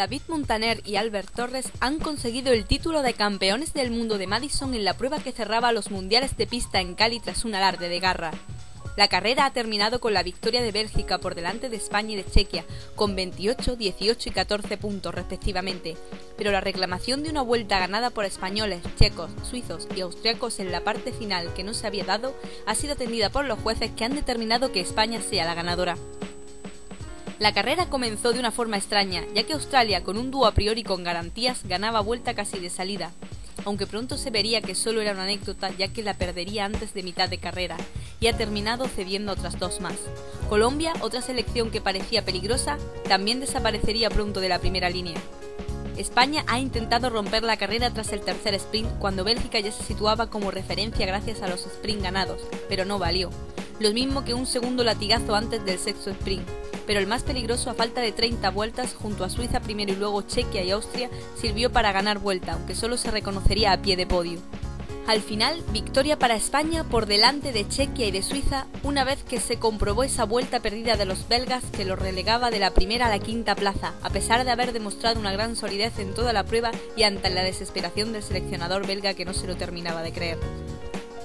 David Muntaner y Albert Torres han conseguido el título de campeones del mundo de Madison en la prueba que cerraba los mundiales de pista en Cali tras un alarde de garra. La carrera ha terminado con la victoria de Bélgica por delante de España y de Chequia, con 28, 18 y 14 puntos respectivamente, pero la reclamación de una vuelta ganada por españoles, checos, suizos y austriacos en la parte final que no se había dado ha sido atendida por los jueces, que han determinado que España sea la ganadora. La carrera comenzó de una forma extraña, ya que Australia, con un dúo a priori con garantías, ganaba vuelta casi de salida, aunque pronto se vería que solo era una anécdota, ya que la perdería antes de mitad de carrera, y ha terminado cediendo otras dos más. Colombia, otra selección que parecía peligrosa, también desaparecería pronto de la primera línea. España ha intentado romper la carrera tras el tercer sprint, cuando Bélgica ya se situaba como referencia gracias a los sprints ganados, pero no valió. Lo mismo que un segundo latigazo antes del sexto sprint, pero el más peligroso a falta de 30 vueltas, junto a Suiza primero y luego Chequia y Austria, sirvió para ganar vuelta, aunque solo se reconocería a pie de podio. Al final, victoria para España por delante de Chequia y de Suiza, una vez que se comprobó esa vuelta perdida de los belgas que los relegaba de la primera a la quinta plaza, a pesar de haber demostrado una gran solidez en toda la prueba y ante la desesperación del seleccionador belga, que no se lo terminaba de creer.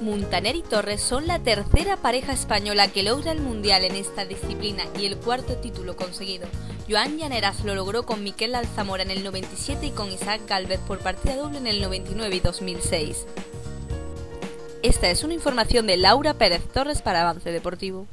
Muntaner y Torres son la tercera pareja española que logra el mundial en esta disciplina y el cuarto título conseguido. Joan Llaneras lo logró con Miquel Alzamora en el 97 y con Isaac Gálvez por partida doble en el 99 y 2006. Esta es una información de Laura Pérez Torres para Avance Deportivo.